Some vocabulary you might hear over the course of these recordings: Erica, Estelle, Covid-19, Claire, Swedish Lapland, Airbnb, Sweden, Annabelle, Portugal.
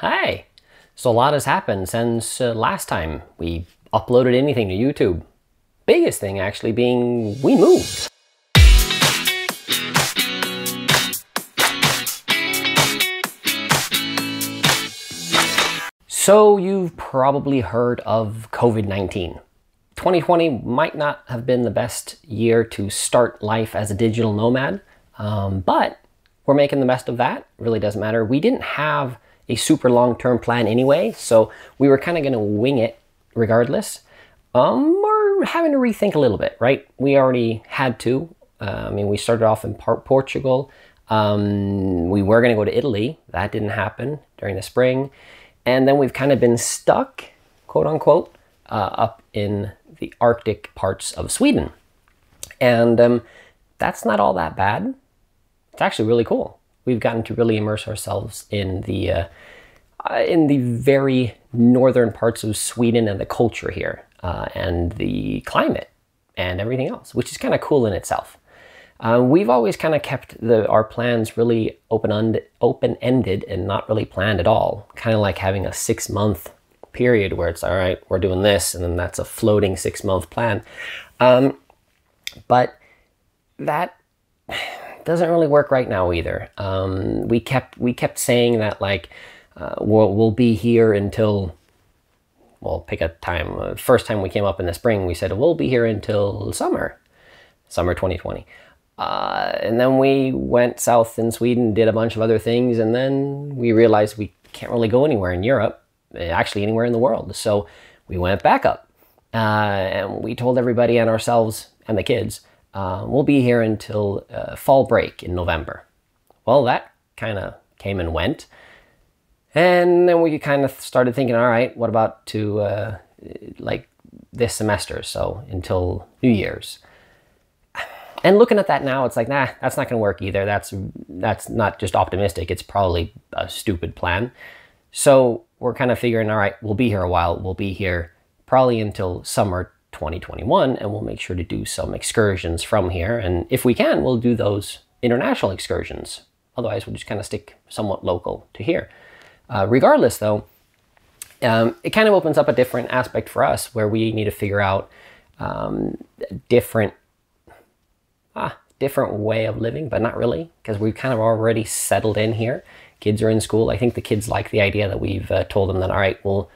Hi! So a lot has happened since last time we uploaded anything to YouTube. Biggest thing actually being we moved. So you've probably heard of COVID-19. 2020 might not have been the best year to start life as a digital nomad, but we're making the best of that. It really doesn't matter. We didn't have a super long-term plan anyway, so we were kind of going to wing it regardless. We're having to rethink a little bit, right? We already had to. I mean, we started off in Portugal. We were going to go to Italy. That didn't happen during the spring. And then we've kind of been stuck, quote unquote, up in the Arctic parts of Sweden. And that's not all that bad. It's actually really cool. We've gotten to really immerse ourselves in the very northern parts of Sweden and the culture here and the climate and everything else, which is kind of cool in itself. We've always kind of kept our plans really open-ended and not really planned at all. Kind of like having a 6-month period where it's, all right, we're doing this, and then that's a floating 6-month plan. But that doesn't really work right now either. We kept saying that, like, we'll be here until, well, pick a time. First time we came up in the spring, we said, we'll be here until summer 2020. And then we went south in Sweden, did a bunch of other things, and then we realized we can't really go anywhere in Europe, actually anywhere in the world. So we went back up, and we told everybody and ourselves and the kids, we'll be here until fall break in November. Well, that kind of came and went. And then we kind of started thinking, all right, what about to like this semester, so until New Year's. And looking at that now, it's like, nah, that's not going to work either. That's not just optimistic. It's probably a stupid plan. So we're kind of figuring, all right, we'll be here a while. We'll be here probably until summer 2021, and we'll make sure to do some excursions from here. And if we can, we'll do those international excursions. Otherwise, we'll just kind of stick somewhat local to here. Regardless, though, it kind of opens up a different aspect for us where we need to figure out different way of living, but not really, because we've kind of already settled in here. Kids are in school. I think the kids like the idea that we've told them that, all right, we'll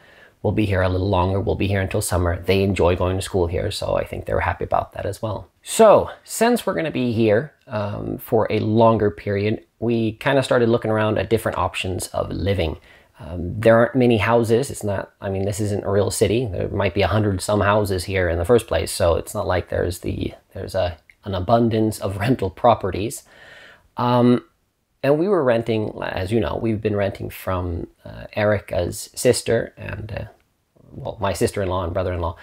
be here a little longer. We'll be here until summer. They enjoy going to school here, so I think they're happy about that as well. So since we're going to be here for a longer period, we kind of started looking around at different options of living. There aren't many houses. It's not, I mean, this isn't a real city. There might be 100-some houses here in the first place, so it's not like there's an abundance of rental properties. And we were renting, as you know, we've been renting from Erica's sister and, well, my sister-in-law and brother-in-law.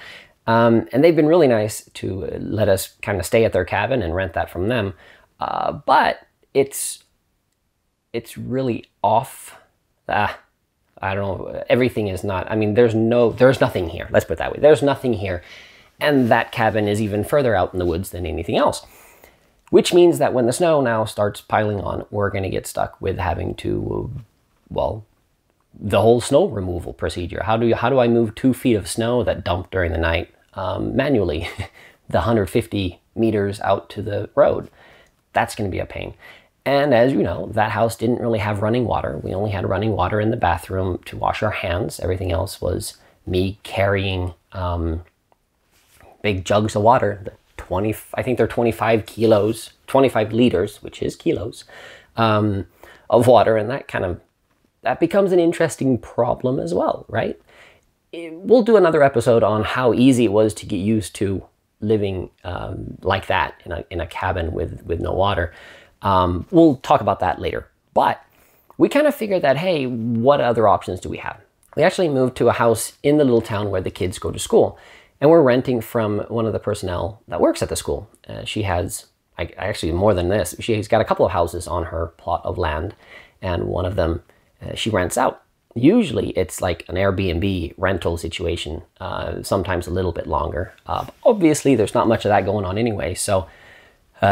And they've been really nice to let us kind of stay at their cabin and rent that from them. But it's really off. I don't know. Everything is not, I mean, there's nothing here. Let's put it that way. There's nothing here. And that cabin is even further out in the woods than anything else. Which means that when the snow now starts piling on, we're going to get stuck with having to, well, the whole snow removal procedure. How do I move 2 feet of snow that dumped during the night manually, the 150 meters out to the road? That's going to be a pain. And as you know, that house didn't really have running water. We only had running water in the bathroom to wash our hands. Everything else was me carrying big jugs of water. I think they're 25 liters, which is kilos, of water, and that becomes an interesting problem as well, right? We'll do another episode on how easy it was to get used to living like that in a cabin with no water. We'll talk about that later, but we kind of figured that, hey, what other options do we have? We actually moved to a house in the little town where the kids go to school. And we're renting from one of the personnel that works at the school. She has, actually more than this, she's got a couple of houses on her plot of land, and one of them she rents out. Usually it's like an Airbnb rental situation, sometimes a little bit longer. Obviously there's not much of that going on anyway, so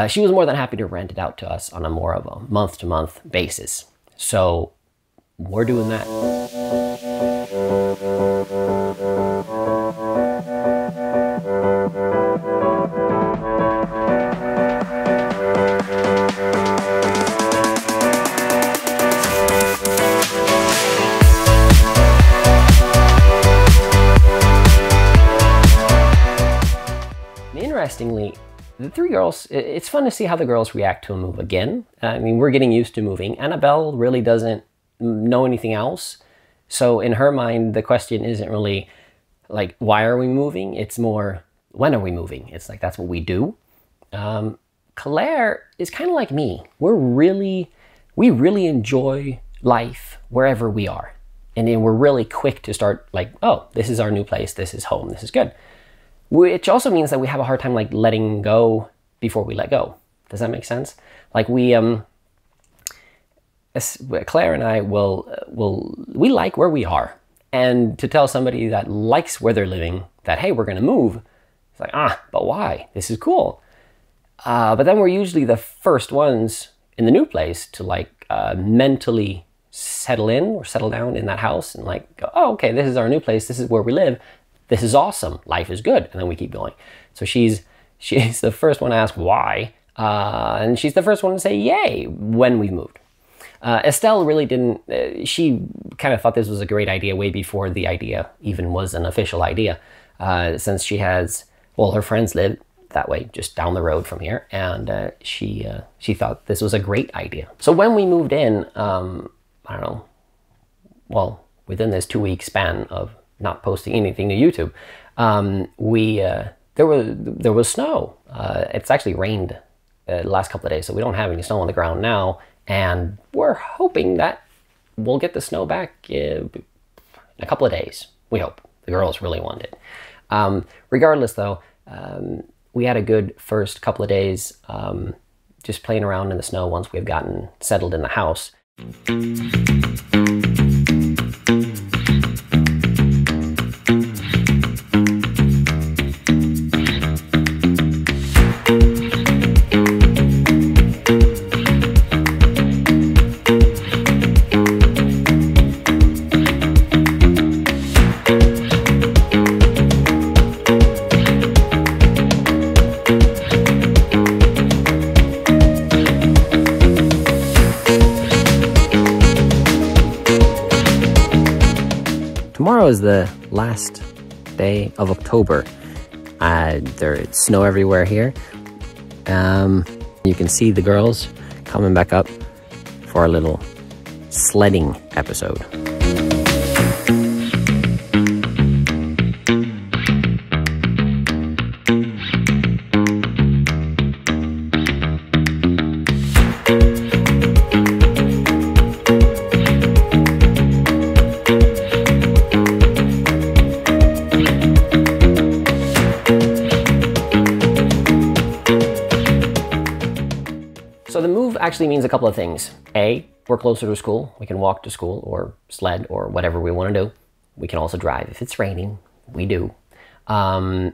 she was more than happy to rent it out to us on a more of a month-to-month basis. So we're doing that. interestingly, the three girls, it's fun to see how the girls react to a move again. I mean, we're getting used to moving. Annabelle really doesn't know anything else. So in her mind, the question isn't really like, why are we moving? It's more, when are we moving? It's like, that's what we do. Claire is kind of like me. We really enjoy life wherever we are. And then we're really quick to start like, oh, this is our new place. This is home. This is good. Which also means that we have a hard time like letting go before we let go. Does that make sense? Like Claire and I we like where we are. And to tell somebody that likes where they're living that, hey, we're going to move. It's like, ah, but why? This is cool. But then we're usually the first ones in the new place to like mentally settle in or settle down in that house and like, go, oh, okay, this is our new place. This is where we live. This is awesome. Life is good. And then we keep going. So she's the first one to ask why. And she's the first one to say, yay, when we moved. Estelle really didn't, she kind of thought this was a great idea way before the idea even was an official idea. Since she has, well, her friends live that way, just down the road from here. And she thought this was a great idea. So when we moved in, I don't know, well, within this 2 week span of not posting anything to YouTube, there was snow. It's actually rained the last couple of days, so we don't have any snow on the ground now, and we're hoping that we'll get the snow back in a couple of days. We hope. The girls really want it. Regardless, though, we had a good first couple of days just playing around in the snow once we've gotten settled in the house. Tomorrow is the last day of October. There's snow everywhere here. You can see the girls coming back up for our little sledding episode. Actually means a couple of things. A, we're closer to school. We can walk to school or sled or whatever we want to do. We can also drive. If it's raining, we do. We're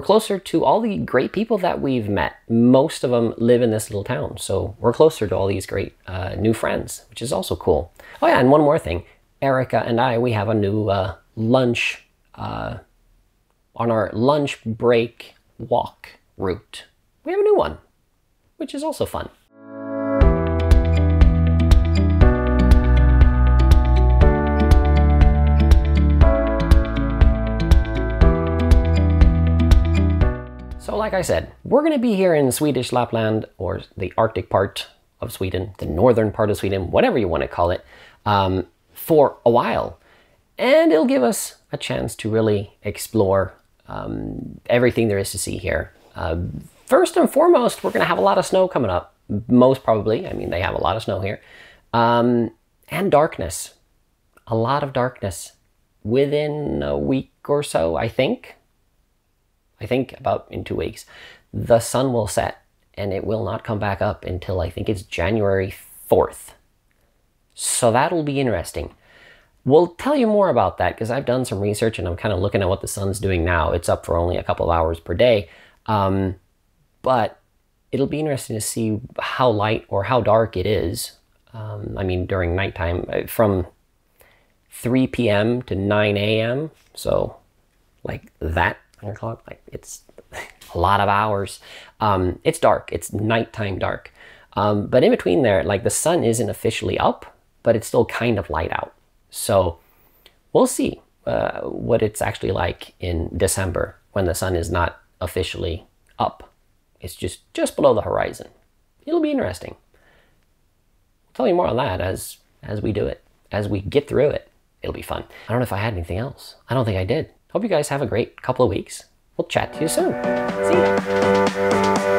closer to all the great people that we've met. Most of them live in this little town. So we're closer to all these great new friends, which is also cool. Oh yeah, and one more thing. Erica and I, we have a new lunch, on our lunch break walk route. We have a new one, which is also fun. So like I said, we're going to be here in Swedish Lapland, or the Arctic part of Sweden, the northern part of Sweden, whatever you want to call it, for a while. And it'll give us a chance to really explore everything there is to see here. First and foremost, we're going to have a lot of snow coming up, most probably. I mean, they have a lot of snow here. And darkness. A lot of darkness within a week or so, I think. About in 2 weeks, the sun will set and it will not come back up until I think it's January 4th. So that'll be interesting. We'll tell you more about that because I've done some research and I'm kind of looking at what the sun's doing now. It's up for only a couple of hours per day. But it'll be interesting to see how light or how dark it is. I mean, during nighttime from 3 p.m. to 9 a.m. So like that. Like it's a lot of hours. It's dark. It's nighttime dark. But in between there, like the sun isn't officially up, but it's still kind of light out. So we'll see what it's actually like in December when the sun is not officially up. It's just below the horizon. It'll be interesting. I'll tell you more on that as we do it. As we get through it, it'll be fun. I don't know if I had anything else. I don't think I did. Hope you guys have a great couple of weeks. We'll chat to you soon. See ya.